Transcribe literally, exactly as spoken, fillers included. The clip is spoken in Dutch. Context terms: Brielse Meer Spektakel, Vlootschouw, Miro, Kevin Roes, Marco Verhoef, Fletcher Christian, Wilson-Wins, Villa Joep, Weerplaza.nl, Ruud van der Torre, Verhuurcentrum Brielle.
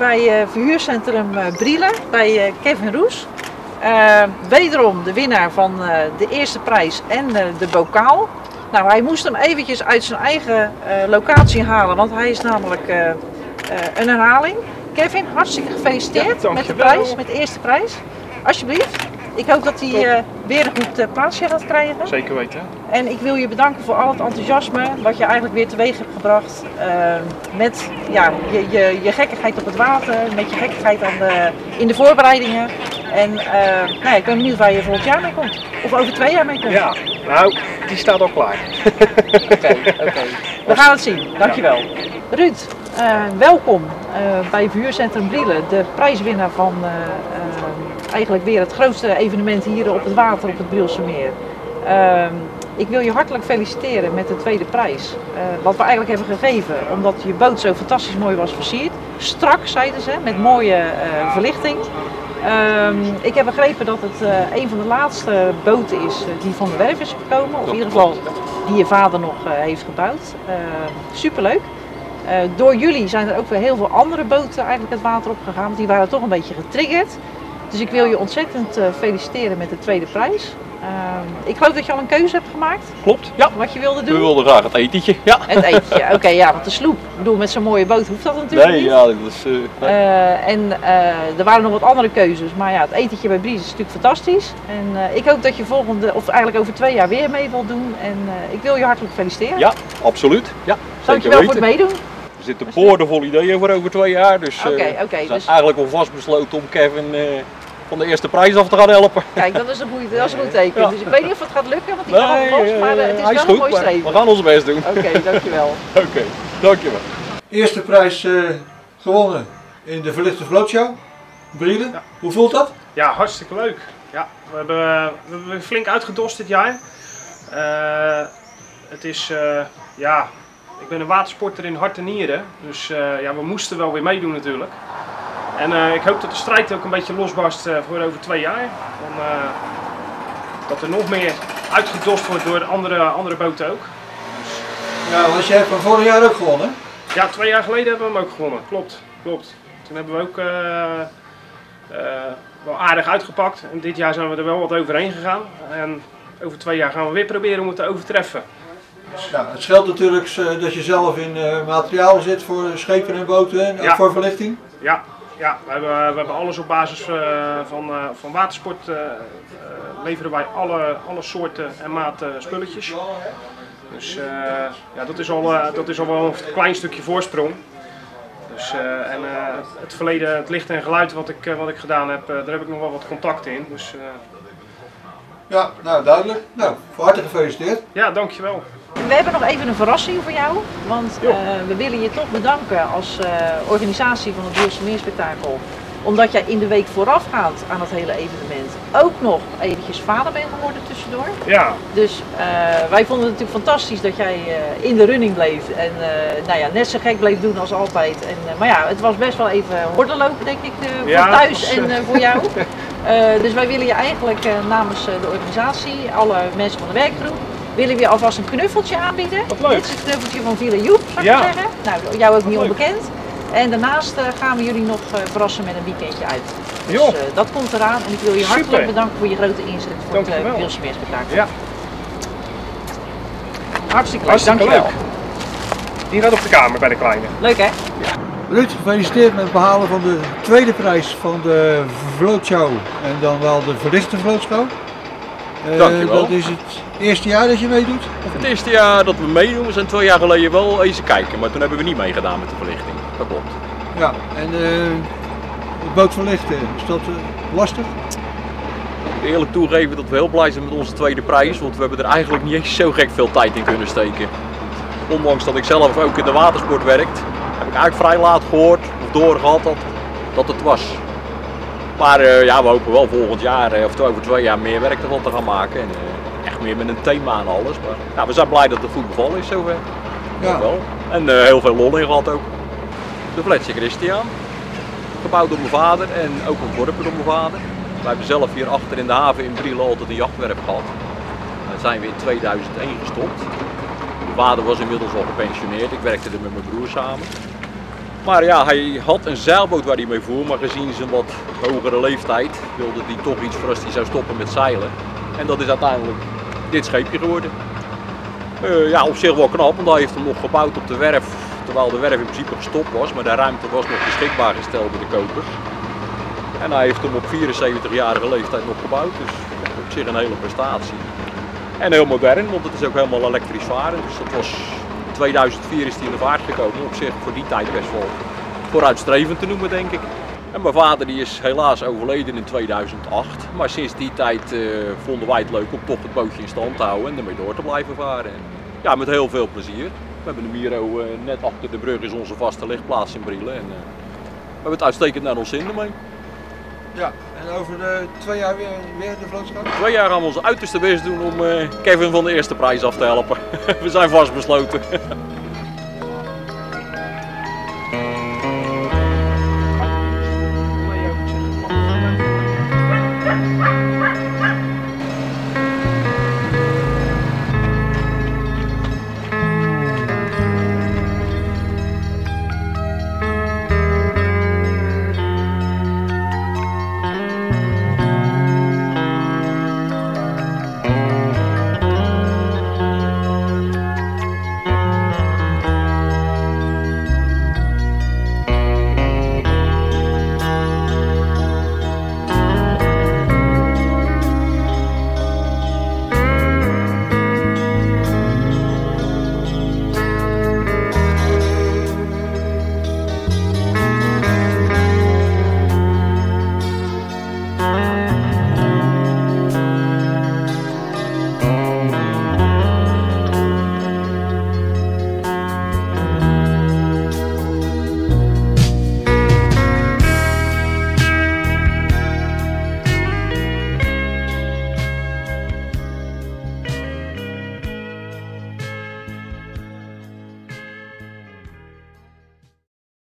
bij Verhuurcentrum Brielle bij Kevin Roes. Uh, wederom de winnaar van uh, de eerste prijs en uh, de bokaal. Nou, hij moest hem eventjes uit zijn eigen uh, locatie halen, want hij is namelijk uh, uh, een herhaling. Kevin, hartstikke gefeliciteerd ja, met de prijs, met de eerste prijs. Alsjeblieft. Ik hoop dat hij uh, weer een goed uh, plaatsje gaat krijgen. Zeker weten. En ik wil je bedanken voor al het enthousiasme wat je eigenlijk weer teweeg hebt gebracht. Uh, met ja, je, je, je gekkigheid op het water, met je gekkigheid aan de, in de voorbereidingen. En uh, nou ja, ik ben benieuwd waar je volgend jaar mee komt. Of over twee jaar mee komt. Ja, nou, die staat al klaar. Oké, okay, okay. We gaan het zien. Dankjewel. Ja. Ruud, uh, welkom uh, bij Verhuurcentrum Brielle, de prijswinnaar van uh, uh, eigenlijk weer het grootste evenement hier op het water op het Brielse Meer. Uh, ik wil je hartelijk feliciteren met de tweede prijs, uh, wat we eigenlijk hebben gegeven, omdat je boot zo fantastisch mooi was versierd. Strak, zeiden ze, met mooie uh, verlichting. Um, ik heb begrepen dat het uh, een van de laatste boten is uh, die van de werf is gekomen. Of in ieder geval die je vader nog uh, heeft gebouwd. Uh, superleuk. Uh, door jullie zijn er ook weer heel veel andere boten eigenlijk het water op gegaan. Want die waren toch een beetje getriggerd. Dus ik wil je ontzettend uh, feliciteren met de tweede prijs. Uh, ik geloof dat je al een keuze hebt gemaakt. Klopt. Ja. Wat je wilde doen. We wilden graag het etentje. Ja. Het etentje, oké, okay, ja, want de sloep. Ik bedoel, met zo'n mooie boot hoeft dat natuurlijk nee, niet. Ja, dat is, uh, nee, ja. Uh, en uh, er waren nog wat andere keuzes, maar ja, het etentje bij Brielle is natuurlijk fantastisch. En uh, ik hoop dat je volgende, of eigenlijk over twee jaar weer mee wilt doen. En uh, ik wil je hartelijk feliciteren. Ja, absoluut. Ja, dankjewel voor het meedoen. Er zitten boordevol ideeën voor over twee jaar, dus uh, okay, okay, we zijn dus eigenlijk al vastbesloten om Kevin... Uh, van de eerste prijs af te gaan helpen. Kijk, dat is een goed, dat is een goed teken. Ja. Dus ik weet niet of het gaat lukken, want ik kan nee, al los, maar het is wel is goed, een mooi streven. We gaan ons best doen. Oké, okay, dankjewel. Oké, okay, dankjewel. Eerste prijs uh, gewonnen in de verlichte vlootshow. Brielle, ja. Hoe voelt dat? Ja, hartstikke leuk. Ja, we, hebben, we hebben flink uitgedost dit jaar. Uh, het is, uh, ja, ik ben een watersporter in hart en nieren. Dus uh, ja, we moesten wel weer meedoen natuurlijk. En uh, ik hoop dat de strijd ook een beetje losbarst uh, voor over twee jaar. En, uh, dat er nog meer uitgedost wordt door andere, andere boten ook. Dus... Ja, want je hebt hem vorig jaar ook gewonnen? Ja, twee jaar geleden hebben we hem ook gewonnen. Klopt, klopt. Toen hebben we ook uh, uh, wel aardig uitgepakt. En dit jaar zijn we er wel wat overheen gegaan. En over twee jaar gaan we weer proberen om het te overtreffen. Ja, het scheelt natuurlijk dat je zelf in uh, materiaal zit voor schepen en boten en ja. Ook voor verlichting. Ja. Ja, we hebben, we hebben alles op basis uh, van, uh, van watersport, uh, uh, leveren wij alle, alle soorten en maten spulletjes. Dus uh, ja, dat is, al, uh, dat is al wel een klein stukje voorsprong. Dus, uh, en uh, het verleden, het licht en geluid wat ik, uh, wat ik gedaan heb, uh, daar heb ik nog wel wat contact in. Dus, uh... Ja, nou duidelijk. Nou, van harte gefeliciteerd. Ja, dankjewel. We hebben nog even een verrassing voor jou, want uh, we willen je toch bedanken als uh, organisatie van het Brielse Meer Spektakel, omdat jij in de week voorafgaand aan het hele evenement ook nog eventjes vader bent geworden tussendoor. Ja. Dus uh, wij vonden het natuurlijk fantastisch dat jij uh, in de running bleef en uh, nou ja, net zo gek bleef doen als altijd. En, uh, maar ja, het was best wel even horden lopen denk ik, uh, voor ja, thuis was, en uh, voor jou. Uh, dus wij willen je eigenlijk uh, namens uh, de organisatie, alle mensen van de werkgroep, willen we je alvast een knuffeltje aanbieden. Wat leuk. Dit is het knuffeltje van Villa Joep, zou ik ja. zeggen. Nou, jou ook niet onbekend. En daarnaast uh, gaan we jullie nog uh, verrassen met een weekendje uit. Dus uh, dat komt eraan en ik wil je hartelijk Super. bedanken voor je grote inzet voor dank het uh, Wilson-Wins meer spektakel. Ja. Hartstikke leuk, Hartstikke dankjewel. Leuk. Die gaat op de kamer bij de kleine. Leuk hè? Ja. Ruud, gefeliciteerd met het behalen van de tweede prijs van de vlootshow en dan wel de verlichte vlootshow. Uh, Dankjewel. Dat is het eerste jaar dat je meedoet? Het eerste jaar dat we meedoen. We zijn twee jaar geleden wel eens kijken, maar toen hebben we niet meegedaan met de verlichting. Dat klopt. Ja, en uh, de boot verlichten, is dat uh, lastig? Eerlijk toegeven dat we heel blij zijn met onze tweede prijs, want we hebben er eigenlijk niet eens zo gek veel tijd in kunnen steken. Ondanks dat ik zelf ook in de watersport werkt, heb ik eigenlijk vrij laat gehoord of doorgehad dat, dat het was. Maar uh, ja, we hopen wel volgend jaar uh, of over twee jaar meer werk ervan te gaan maken. En, uh, echt meer met een thema en alles. Maar ja, we zijn blij dat het goed bevallen is zover. Ja. Wel. En uh, heel veel lol in gehad ook. De Fletcher Christian. Gebouwd door mijn vader en ook ontworpen door mijn vader. Wij hebben zelf hier achter in de haven in Brielle altijd een jachtwerp gehad. Daar zijn we in tweeduizend één gestopt. Mijn vader was inmiddels al gepensioneerd. Ik werkte er met mijn broer samen. Maar ja, hij had een zeilboot waar hij mee voer, maar gezien zijn wat hogere leeftijd wilde hij toch iets voor als hij zou stoppen met zeilen. En dat is uiteindelijk dit scheepje geworden. Uh, ja, op zich wel knap, want hij heeft hem nog gebouwd op de werf, terwijl de werf in principe gestopt was, maar de ruimte was nog beschikbaar gesteld door de kopers. En hij heeft hem op vierenzeventigjarige leeftijd nog gebouwd, dus op zich een hele prestatie. En heel modern, want het is ook helemaal elektrisch varen, dus dat was... tweeduizend vier is hij in de vaart gekomen, op zich voor die tijd best wel vooruitstrevend te noemen, denk ik. En mijn vader die is helaas overleden in tweeduizend acht, maar sinds die tijd uh, vonden wij het leuk om toch het bootje in stand te houden en ermee door te blijven varen. En ja, met heel veel plezier. We hebben de Miro, uh, net achter de brug is onze vaste ligplaats in Brielle en uh, we hebben het uitstekend naar ons zin ermee. Ja, en over de twee jaar weer, weer de vlootschap? Twee jaar gaan we ons uiterste best doen om uh, Kevin van de eerste prijs af te helpen. We zijn vastbesloten.